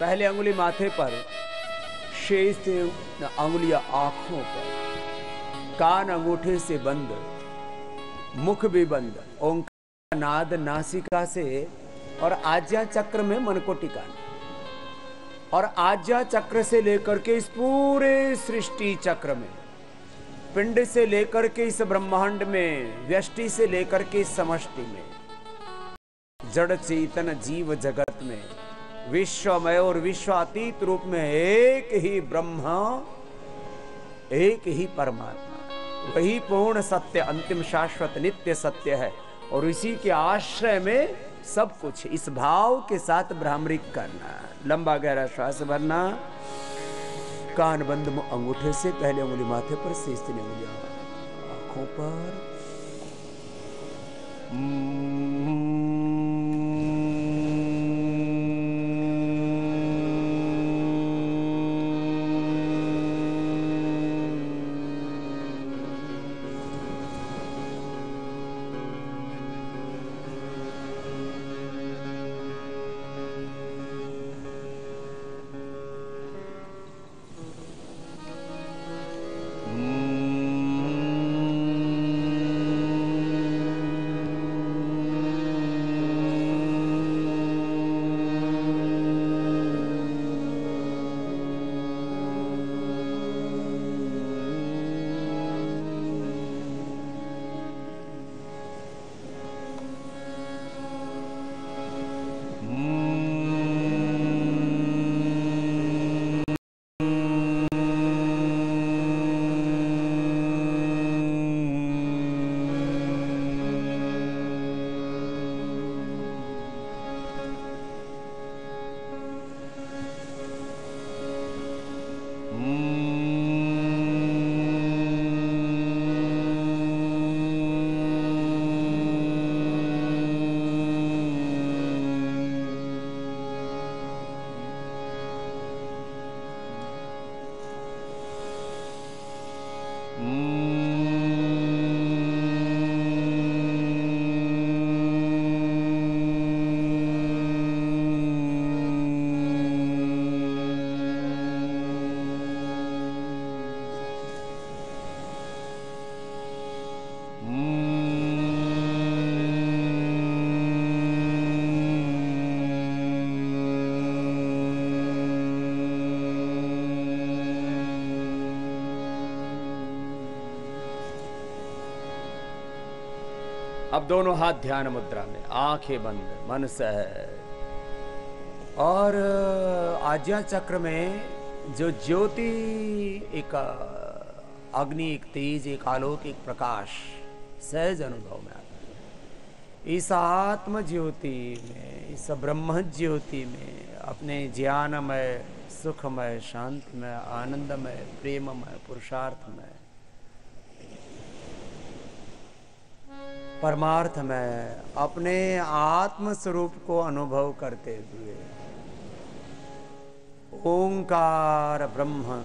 पहले अंगुली माथे पर, शेष तीन अंगुलियां आंखों पर, कान अंगूठे से बंद, मुख भी बंद, ओंकार नाद नासिका से, और आज्ञा चक्र में मन को टिकाना। और आज्ञा चक्र से लेकर के इस पूरे सृष्टि चक्र में, पिंड से लेकर के इस ब्रह्मांड में, व्यष्टि से लेकर के समष्टि में, जड़ चेतन जीव जगत में, विश्वमय और विश्वातीत रूप में एक ही ब्रह्मा, एक ही परमात्मा, वही पूर्ण सत्य, अंतिम शाश्वत नित्य सत्य है। और इसी के आश्रय में सब कुछ। इस भाव के साथ भ्रामरी करना, लंबा गहरा श्वास भरना, कान बंद, अंगूठे से पहले उंगली माथे पर, शेष तीन उंगलियां आंखों पर। अब दोनों हाथ ध्यान मुद्रा में, आंखें बंद, मन सहज। और आज्ञा चक्र में जो ज्योति, एक अग्नि, एक तेज, एक आलोक, एक प्रकाश सहज अनुभव में आता है। इस आत्म ज्योति में, इस ब्रह्म ज्योति में अपने ज्ञानमय, सुखमय, शांतमय, आनंदमय, प्रेममय, पुरुषार्थमय, परमार्थ में अपने आत्म स्वरूप को अनुभव करते हुए ओंकार ब्रह्म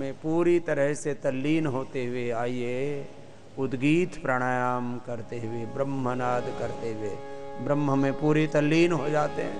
में पूरी तरह से तल्लीन होते हुए आइए, उद्गीत प्राणायाम करते हुए, ब्रह्मनाद करते हुए ब्रह्म में पूरी तल्लीन हो जाते हैं।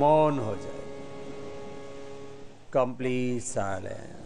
मौन हो जाए, कंप्लीट साइलेंस।